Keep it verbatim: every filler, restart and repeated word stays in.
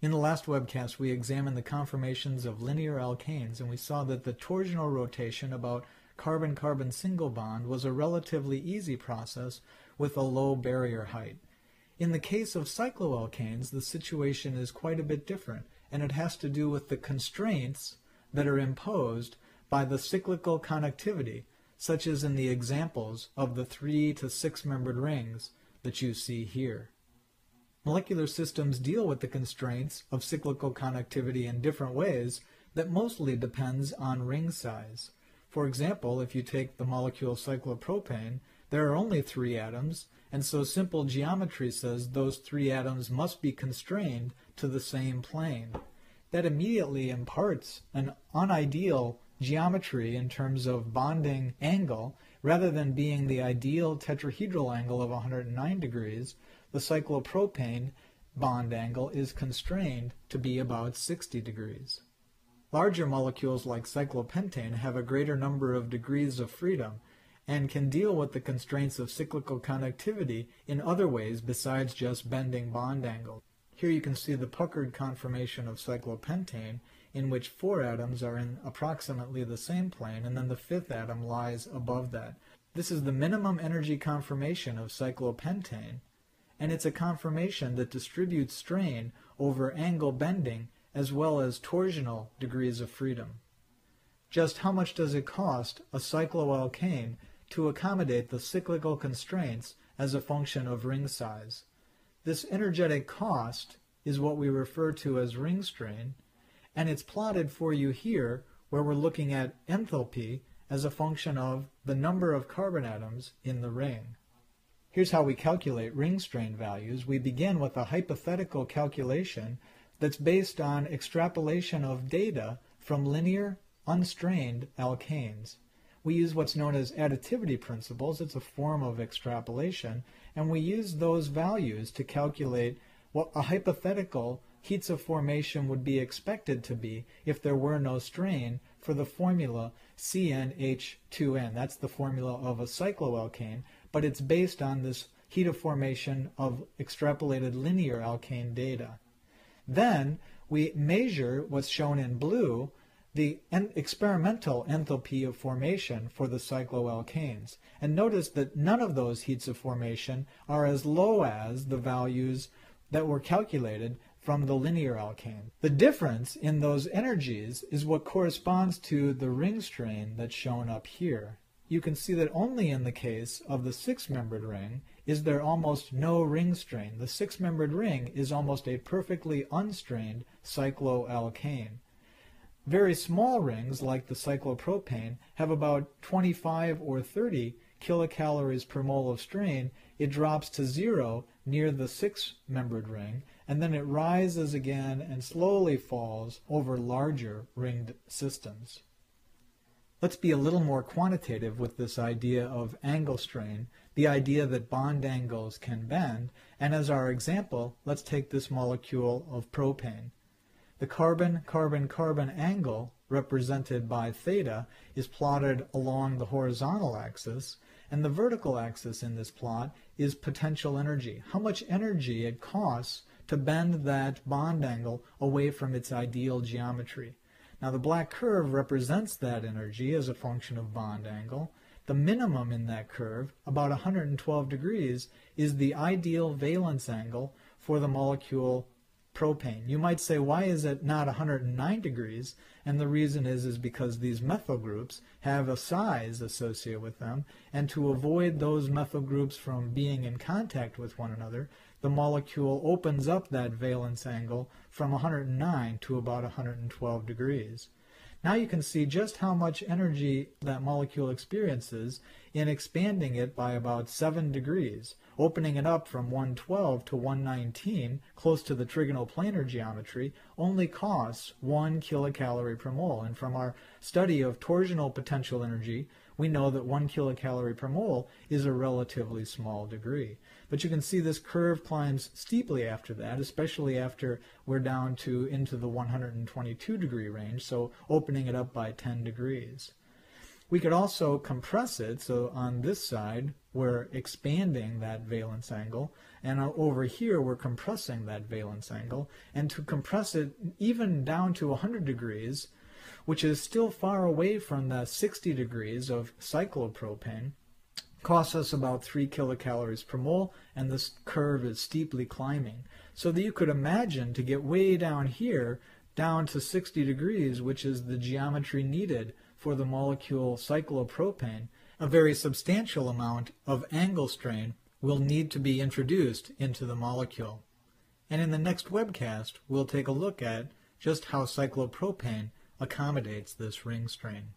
In the last webcast, we examined the conformations of linear alkanes, and we saw that the torsional rotation about carbon-carbon single bond was a relatively easy process with a low barrier height. In the case of cycloalkanes, the situation is quite a bit different, and it has to do with the constraints that are imposed by the cyclical connectivity, such as in the examples of the three to six membered rings that you see here. Molecular systems deal with the constraints of cyclical connectivity in different ways that mostly depends on ring size. For example, if you take the molecule cyclopropane, there are only three atoms, and so simple geometry says those three atoms must be constrained to the same plane. That immediately imparts an unideal geometry in terms of bonding angle. Rather than being the ideal tetrahedral angle of one hundred nine degrees, the cyclopropane bond angle is constrained to be about sixty degrees. Larger molecules like cyclopentane have a greater number of degrees of freedom and can deal with the constraints of cyclical connectivity in other ways besides just bending bond angles. Here you can see the puckered conformation of cyclopentane, in which four atoms are in approximately the same plane, and then the fifth atom lies above that. This is the minimum energy conformation of cyclopentane, and it's a conformation that distributes strain over angle bending as well as torsional degrees of freedom. Just how much does it cost a cycloalkane to accommodate the cyclical constraints as a function of ring size? This energetic cost is what we refer to as ring strain, and it's plotted for you here where we're looking at enthalpy as a function of the number of carbon atoms in the ring. Here's how we calculate ring strain values. We begin with a hypothetical calculation that's based on extrapolation of data from linear, unstrained alkanes. We use what's known as additivity principles. It's a form of extrapolation, and we use those values to calculate what a hypothetical heats of formation would be expected to be if there were no strain for the formula C n H two n. That's the formula of a cycloalkane, but it's based on this heat of formation of extrapolated linear alkane data. Then we measure what's shown in blue, the en experimental enthalpy of formation for the cycloalkanes. And notice that none of those heats of formation are as low as the values that were calculated from the linear alkane. The difference in those energies is what corresponds to the ring strain that's shown up here. You can see that only in the case of the six-membered ring is there almost no ring strain. The six-membered ring is almost a perfectly unstrained cycloalkane. Very small rings, like the cyclopropane, have about twenty-five or thirty kilocalories per mole of strain. It drops to zero near the six-membered ring, and then it rises again and slowly falls over larger ringed systems. Let's be a little more quantitative with this idea of angle strain, the idea that bond angles can bend, and as our example, let's take this molecule of propane. The carbon-carbon-carbon angle, represented by theta, is plotted along the horizontal axis, and the vertical axis in this plot is potential energy, how much energy it costs to bend that bond angle away from its ideal geometry. Now the black curve represents that energy as a function of bond angle. The minimum in that curve, about one hundred twelve degrees, is the ideal valence angle for the molecule propane. You might say, why is it not one hundred nine degrees? And the reason is, is because these methyl groups have a size associated with them, and to avoid those methyl groups from being in contact with one another, the molecule opens up that valence angle from one hundred nine to about one hundred twelve degrees. Now you can see just how much energy that molecule experiences in expanding it by about seven degrees, opening it up from one hundred twelve to one hundred nineteen, close to the trigonal planar geometry, only costs one kilocalorie per mole. And from our study of torsional potential energy, we know that one kilocalorie per mole is a relatively small degree. But you can see this curve climbs steeply after that, especially after we're down to into the one hundred twenty-two degree range, so opening it up by ten degrees. We could also compress it, so on this side we're expanding that valence angle, And over here, we're compressing that valence angle. And to compress it even down to one hundred degrees, which is still far away from the sixty degrees of cyclopropane, costs us about three kilocalories per mole, and this curve is steeply climbing. So that you could imagine to get way down here, down to sixty degrees, which is the geometry needed for the molecule cyclopropane, a very substantial amount of angle strain will need to be introduced into the molecule. And in the next webcast, we'll take a look at just how cyclopropane accommodates this ring strain.